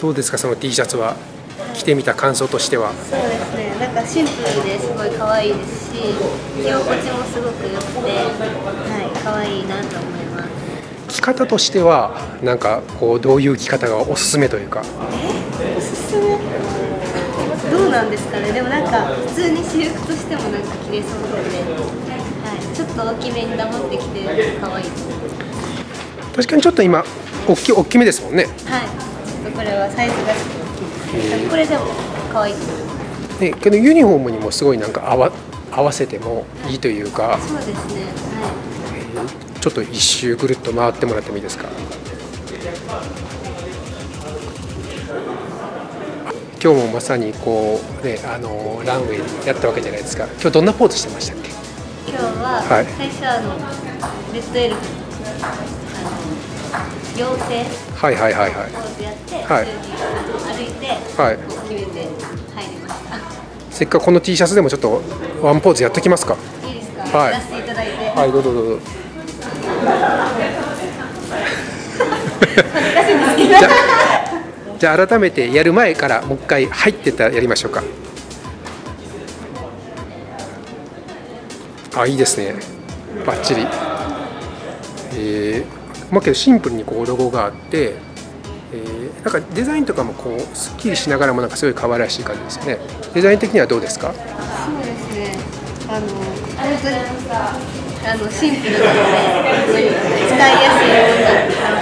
どうですか、その T シャツは着てみた感想としては。そうですね、なんかシンプルですごい可愛いですし、着心地もすごく良くて、はい、可愛いなと思います。着方としてはなんかこうどういう着方がおすすめというか。おすすめどうなんですかね。でもなんか普通に私服としてもなんか着れそうなので、はい、ちょっと大きめに黙って着て可愛い。確かにちょっと今大きめですもんね。はい、ちょっとこれはサイズがちょっとこれでも可愛いね。けどユニフォームにもすごいなんか合わせてもいいというか、はい、そうですね、はい、ちょっと一周ぐるっと回ってもらってもいいですか。今日もまさにこうね、ランウェイでやったわけじゃないですか。今日どんなポーズしてましたっけ。今日は最初レッドエルフ妖精ポーズやって、歩いて決めて入りました。せっかくこの T シャツでもちょっとワンポーズやってきますか。いいですか。はい。やらせていただいて。はい、どうぞどうぞ。難しいんですけど。じゃあ改めてやる前からもう一回入ってたらやりましょうか。あ、いいですね。バッチリ。まあけどシンプルにこうロゴがあって、なんかデザインとかもこうすっきりしながらもなんかすごい可愛らしい感じですよね。デザイン的にはどうですか。そうですね。本当にシンプルなので使いや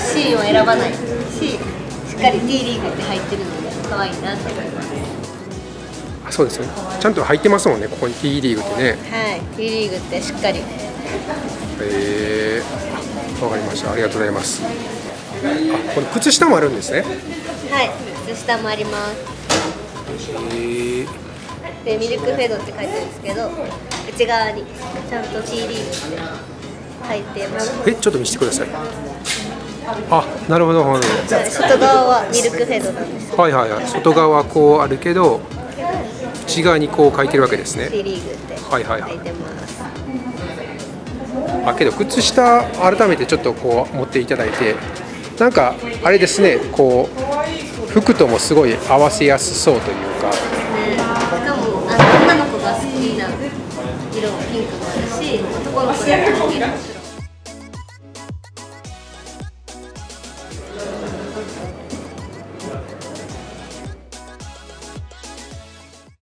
すいもの、シーンを選ばないし、しっかり D リーグって入ってるので可愛いなと思います。あ、そうですね。ちゃんと入ってますもんね、ここに D リーグってね。はい。D リーグってしっかり。わかりました。ありがとうございます。あ、これ靴下もあるんですね。はい、靴下もあります。で、ミルクフェードって書いてあるんですけど、内側にちゃんと T リーグで入ってます。ちょっと見せてください。あ、なるほど、なるほど。外側はミルクフェードなんです。はいはいはい。外側はこうあるけど、内側にこう書いてるわけですね。T リーグって書いてます。はいはいはい。あ、けど靴下改めてちょっとこう持っていただいて、なんかあれですね、こう服ともすごい合わせやすそうというか、しかも女の子が好きな色、ピンクもあるし、男の子が好きな色。